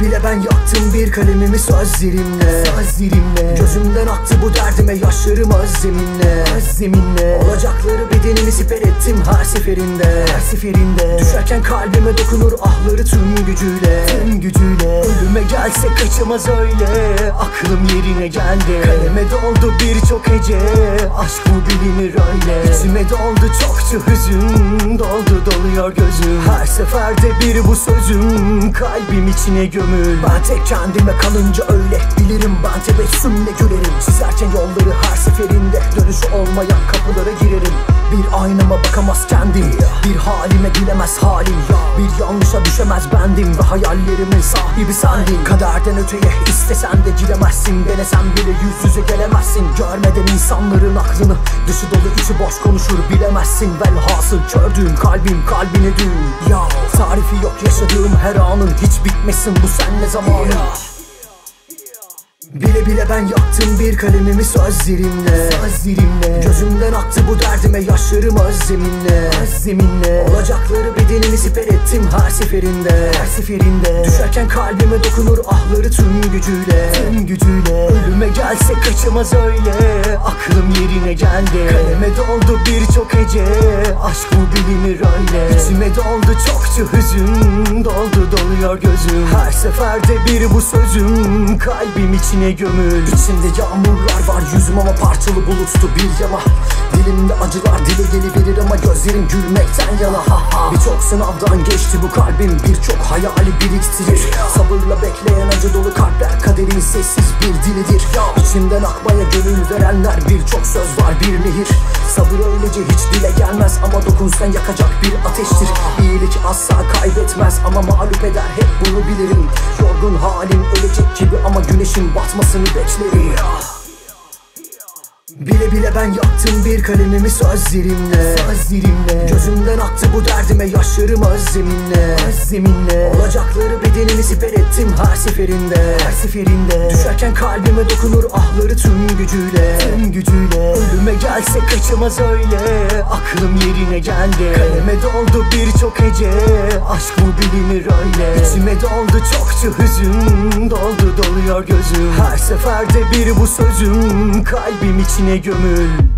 Gece bile ben yaktım bir kalemimi söz dilimle. Gözümden aktı bu derdime yaşlarım az zeminle. Olacakları bedenimi siper ettim her seferinde. Düşerken kalbime dokunur ahları tüm gücüyle. Ölüme gelse kaçamaz öyle, aklım yerine geldi. Kaleme doldu birçok hece, aşk bu bilinir öyle. İçime doldu çokça hüzün, doluyor gözüm. Her seferde bir bu sözüm, kalbim içine gömül. Ben tek kendime kalınca öyle bilirim, ben tebessümle gülerim. Çizerken yolları her seferinde dönüşü olmayan kapılara girerim. Bir aynama bakamaz kendim, bir halime gülemez halim. Bir yanlışa düşemez bendim ve hayallerimin sahibi sendin. Kaderden öteye istesen de giremezsin, denesen bile yüz yüze gelemezsin. Görmeden insanların aklını, dışı dolu içi boş konuşur bilemezsin. Velhasıl kördüğüm kalbine düğüm. Tarifi yok yaşadığım her anın, hiç bitmesin bu senle zamanın. Bile ben yaktım bir kalemimi söz dilimle. Gözümden aktı bu derdime yaşlarım az zeminle. Olacakları bedenimi siper ettim her seferinde. Düşerken kalbime dokunur ahları tüm gücüyle. Ölüme gelse kaçamaz öyle, aklım yerine geldi. Kaleme doldu birçok hece, aşk bu bilinir öyle. İçime doldu çokça hüzün, doluyor gözüm. Her seferde bir bu sözüm, kalbim içine gömül. İçimde yağmurlar var, yüzüm ama parçalı buluttu bir yana. Dilimde acılar dile geliverir ama gözlerim gülmekten yana. Birçok sınavdan geçti bu kalbim, birçok hayali biriktirir. Sabırla bekleyen acı dolu kalpler kaderin sessiz bir dilidir. İçimden akmaya gönül verenler, birçok söz var bir nehir. Sabır öylece hiç dile gelmez ama dokunsan yakacak bir ateştir. İyilik asla kaybetmez ama mağlup eder, hep bunu bilirim. Yorgun halim ölecek gibi ama güneşin batmasını beklerim. Bile ben yaktım bir kalemimi söz dilimle. Gözümden aktı bu derdime yaşlarım az zeminle. Olacakları bedenimi siper ettim her seferinde. Düşerken kalbime dokunur ahları tüm gücüyle. Ölüme gelse kaçamaz öyle, aklım yerine geldi. Kaleme doldu birçok hece, aşk bu bilinir öyle. İçime doldu çokça hüzün, doluyor gözüm. Her seferde bir bu sözüm, kalbim içine gömül.